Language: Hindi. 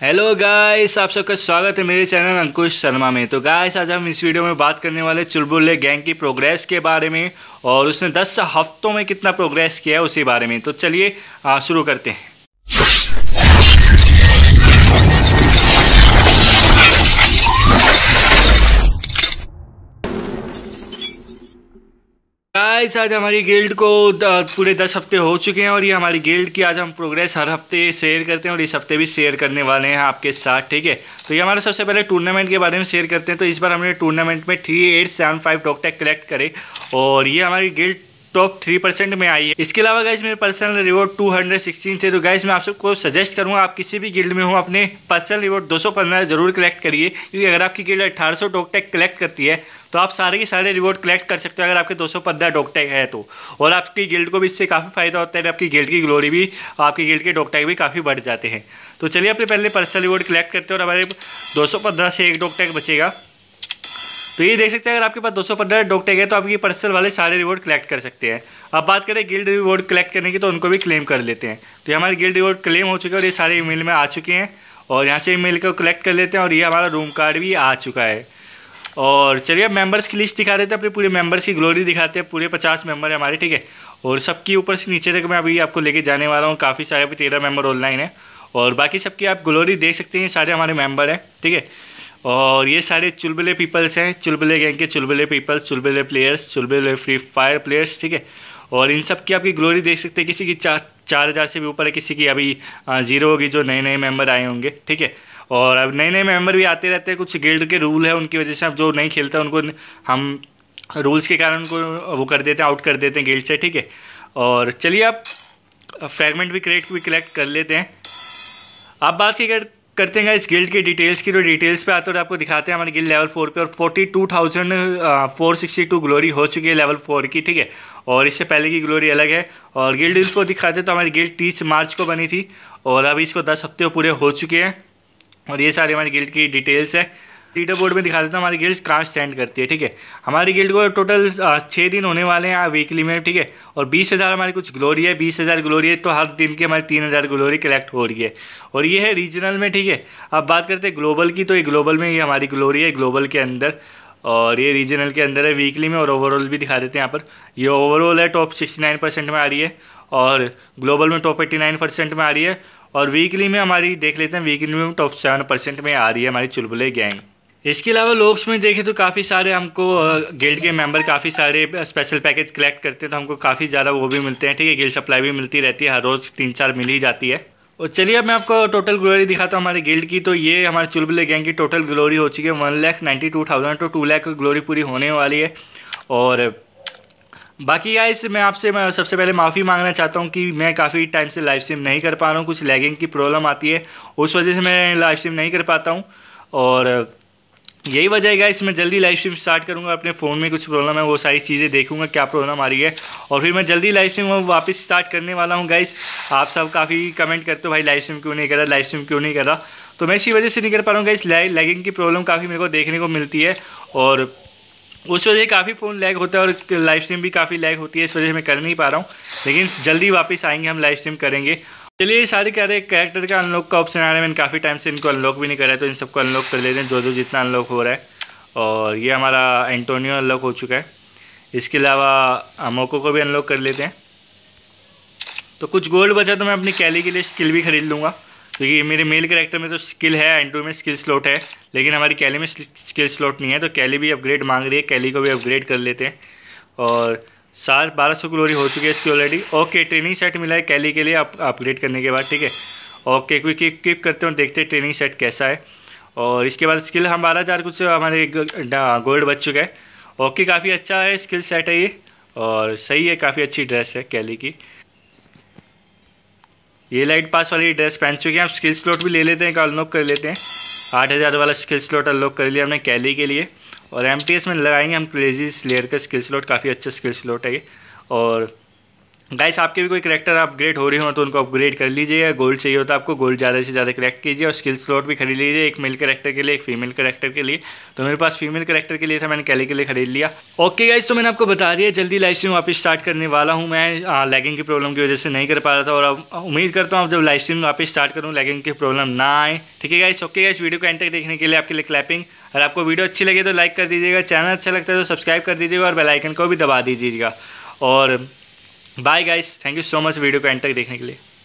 हेलो गाइस, आप सबका स्वागत है मेरे चैनल अंकुश शर्मा में। तो गाइस, आज हम इस वीडियो में बात करने वाले चुलबुले गैंग की प्रोग्रेस के बारे में और उसने 10 हफ्तों में कितना प्रोग्रेस किया है उसी बारे में। तो चलिए शुरू करते हैं। गाइस, आज हमारी गिल्ड को पूरे 10 हफ्ते हो चुके हैं और ये हमारी गिल्ड की आज हम प्रोग्रेस हर हफ्ते शेयर करते हैं और इस हफ्ते भी शेयर करने वाले हैं आपके साथ, ठीक है। तो ये हमारा सबसे पहले टूर्नामेंट के बारे में शेयर करते हैं। तो इस बार हमने टूर्नामेंट में 3875 टोकटैक कलेक्ट करे और ये हमारी गिल्ड टॉप 3% में आई है। इसके अलावा गाइस, मेरे पर्सनल रिवॉर्ड 216 थे। तो गाइस, मैं आप सबको सजेस्ट करूंगा, आप किसी भी गिल्ड में हो, अपने पर्सनल रिवॉर्ड 215 जरूर कलेक्ट करिए, क्योंकि अगर आपकी गिल्ड 1800 टोकटैक कलेक्ट करती है तो आप सारे के सारे रिवॉर्ड कलेक्ट कर सकते हो अगर आपके 215 डोकटैक है तो। और आपकी गिल्ड को भी इससे काफ़ी फायदा होता है, आपकी गिल्ड की ग्लोरी भी, आपकी गिल्ड के डोकटैक भी काफ़ी बढ़ जाते हैं। तो चलिए अपने पहले पर्सनल रिवॉर्ड कलेक्ट करते हैं और हमारे 215 से एक डोकटैक बचेगा। तो ये देख सकते हैं, अगर आपके पास 215 डोकटैक है तो आपकी पर्सनल वाले सारे रिवॉर्ड कलेक्ट कर सकते हैं। अब बात करें गिल्ड रिवॉर्ड कलेक्ट करने की, तो उनको भी क्लेम कर लेते हैं। तो ये हमारे गिल्ड रिवॉर्ड क्लेम हो चुके हैं और ये सारे ईमेल में आ चुके हैं और यहाँ से ईमेल को कलेक्ट कर लेते हैं और ये हमारा रूम कार्ड भी आ चुका है। और चलिए अब मेम्बर्स की लिस्ट दिखा देते हैं, अपने पूरे मेम्बर्स की ग्लोरी दिखाते हैं। पूरे 50 मेम्बर है हमारे, ठीक है। और सबकी ऊपर से नीचे तक मैं अभी आपको लेके जाने वाला हूँ। काफ़ी सारे अभी 13 मेम्बर ऑनलाइन है और बाकी सबकी आप ग्लोरी देख सकते हैं, सारे हमारे मेम्बर हैं, ठीक है। और ये सारे चुलबुले पीपल्स हैं, चुलबुले गैंग के चुलबुले पीपल्स, चुलबुले प्लेयर्स, चुलबुले फ्री फायर प्लेयर्स, ठीक है। और इन सब की आपकी ग्लोरी देख सकते हैं, किसी की 4000 से भी ऊपर है, किसी की अभी 0 होगी, जो नए नए मेंबर आए होंगे, ठीक है। और अब नए नए मेंबर भी आते रहते हैं, कुछ गिल्ड के रूल है उनकी वजह से अब जो नहीं खेलता उनको हम रूल्स के कारण उनको वो कर देते हैं, आउट कर देते हैं गिल्ड से, ठीक है। और चलिए आप फ्रैगमेंट भी क्रेट भी कलेक्ट कर लेते हैं। आप बात की करते हैं इस गिल्ड के डिटेल्स की, तो डिटेल्स पे आते हैं और आपको दिखाते हैं हमारी गिल्ड लेवल 4 पे और 42,462 ग्लोरी हो चुकी है लेवल 4 की, ठीक है। और इससे पहले की ग्लोरी अलग है। और गिल्ड इसको दिखाते हैं तो हमारी गिल्ड 30 मार्च को बनी थी और अभी इसको 10 हफ्ते पूरे हो चुके हैं और ये सारे हमारी गिल्ड की डिटेल्स है। लीडर बोर्ड में दिखा देता हूँ हमारी गिल्ड कहाँ स्टैंड करती है, ठीक है। हमारी गिल्ड को टोटल 6 दिन होने वाले हैं वीकली में, ठीक है। और 20,000 हमारी कुछ ग्लोरी है, 20,000 ग्लोरी है तो हर दिन की हमारी 3,000 ग्लोरी कलेक्ट हो रही है। और ये है रीजनल में, ठीक है। अब बात करते हैं ग्लोबल की, तो ये ग्लोबल में ये हमारी ग्लोरी है ग्लोबल के अंदर और ये रीजनल के अंदर है वीकली में। और ओवरऑल भी दिखा देते हैं यहाँ पर, ये ओवरऑल है टॉप 69% में आ रही है और ग्लोबल में टॉप 89% में आ रही है। और वीकली में हमारी देख लेते हैं, वीकली में टॉप 7% में आ रही है हमारी चुलबुले गैंग। इसके अलावा लोग्स में देखें तो काफ़ी सारे हमको गिल्ड के मेंबर काफ़ी सारे स्पेशल पैकेज कलेक्ट करते हैं तो हमको काफ़ी ज़्यादा वो भी मिलते हैं, ठीक है। गिल्ड सप्लाई भी मिलती रहती है, हर रोज़ 3-4 मिल ही जाती है। और चलिए अब मैं आपको टोटल ग्लोरी दिखाता हूँ हमारे गिल्ड की। तो ये हमारे चुलबुले गैंग की टोटल ग्लोरी हो चुकी है 1,92,000, तो 2 लाख ग्लोरी पूरी होने वाली है। और बाकी गाइस, मैं आपसे सबसे पहले माफ़ी मांगना चाहता हूं कि मैं काफ़ी टाइम से लाइव स्ट्रीम नहीं कर पा रहा हूं, कुछ लैगिंग की प्रॉब्लम आती है, उस वजह से मैं लाइव स्ट्रीम नहीं कर पाता हूं। और यही वजह है गाइस, मैं जल्दी लाइव स्ट्रीम स्टार्ट करूंगा, अपने फ़ोन में कुछ प्रॉब्लम है वो सारी चीज़ें देखूंगा क्या प्रॉब्लम आ रही है और फिर मैं जल्दी लाइव स्ट्रीम वापस स्टार्ट करने वाला हूँ। गाइस, आप सब काफ़ी कमेंट करते हो, भाई लाइव स्ट्रीम क्यों नहीं कर रहा, लाइव स्ट्रीम क्यों नहीं कर रहा, तो मैं इसी वजह से नहीं कर पा रहा हूँ। गाइस, लैगिंग की प्रॉब्लम काफ़ी मेरे को देखने को मिलती है और उस वजह से काफ़ी फ़ोन लैग होता है और लाइव स्ट्रीम भी काफ़ी लैग होती है, इस वजह से मैं कर नहीं पा रहा हूँ। लेकिन जल्दी वापस आएंगे, हम लाइव स्ट्रीम करेंगे। चलिए, ये सारे कैरेक्टर का अनलॉक का ऑप्शन आ रहा है, मैंने काफ़ी टाइम से इनको अनलॉक भी नहीं करा है तो इन सबको अनलॉक कर लेते हैं, जो जितना अनलॉक हो रहा है। और ये हमारा एंटोनियो अनलॉक हो चुका है, इसके अलावा अमोको को भी अनलॉक कर लेते हैं। तो कुछ गोल्ड बचा तो मैं अपनी कैली के लिए स्किल भी खरीद लूँगा, क्योंकि मेरे मेल कैरेक्टर में तो स्किल है, एंटो में स्किल स्लॉट है, लेकिन हमारी कैली में स्किल स्लॉट नहीं है, तो कैली भी अपग्रेड मांग रही है, कैली को भी अपग्रेड कर लेते हैं। और 1200 ग्लोरी हो चुकी है इसकी ऑलरेडी। ओके, ट्रेनिंग सेट मिला है कैली के लिए अपग्रेड करने के बाद, ठीक है। ओके, क्विक करते हैं और देखते हैं ट्रेनिंग सेट कैसा है। और इसके बाद स्किल हम 12,000 कुछ हमारे गोल्ड बच चुका है। ओके, काफ़ी अच्छा है स्किल सेट है ये और सही है, काफ़ी अच्छी ड्रेस है कैली की। ये लाइट पास वाली ड्रेस पहन चुके हैं। आप स्किल स्लॉट भी ले लेते हैं, अनलॉक कर लेते हैं। 8,000 वाला स्किल स्लॉट अनलॉक कर लिया हमने कैली के लिए। और एमटीएस में लगाएंगे हम क्रेजी स्लेयर का स्किल स्लॉट, काफ़ी अच्छा स्किल स्लॉट है ये। और गाइस आपके भी कोई करैक्टर अपग्रेड हो रही हो तो उनको अपग्रेड कर लीजिए। गोल्ड चाहिए हो तो आपको गोल्ड ज़्यादा से ज़्यादा कलेक्ट कीजिए और स्किल स्लॉट भी खरीद लीजिए, एक मेल करैक्टर के लिए एक फीमेल करैक्टर के लिए। तो मेरे पास फीमेल करैक्टर के लिए था, मैंने कैली के लिए खरीद लिया। ओके गाइस, तो मैंने आपको बता दिया जल्दी लाइव स्ट्रीम वापस स्टार्ट करने वाला हूँ। मैं लैगिंग की प्रॉब्लम की वजह से नहीं कर पा रहा था और अब उम्मीद करता हूँ जब लाइव स्ट्रीम वापस स्टार्ट करूँ लैगिंग की प्रॉब्लम ना आए। ठीक है गाइस, ओके गाइस, वीडियो को एंड तक देखने के लिए आपके लिए क्लैपिंग। और आपको वीडियो अच्छी लगे तो लाइक कर दीजिएगा, चैनल अच्छा लगता है तो सब्सक्राइब कर दीजिएगा और बेल आइकन को भी दबा दीजिएगा। और bye guys, thank you so much video को एंड तक देखने के लिए।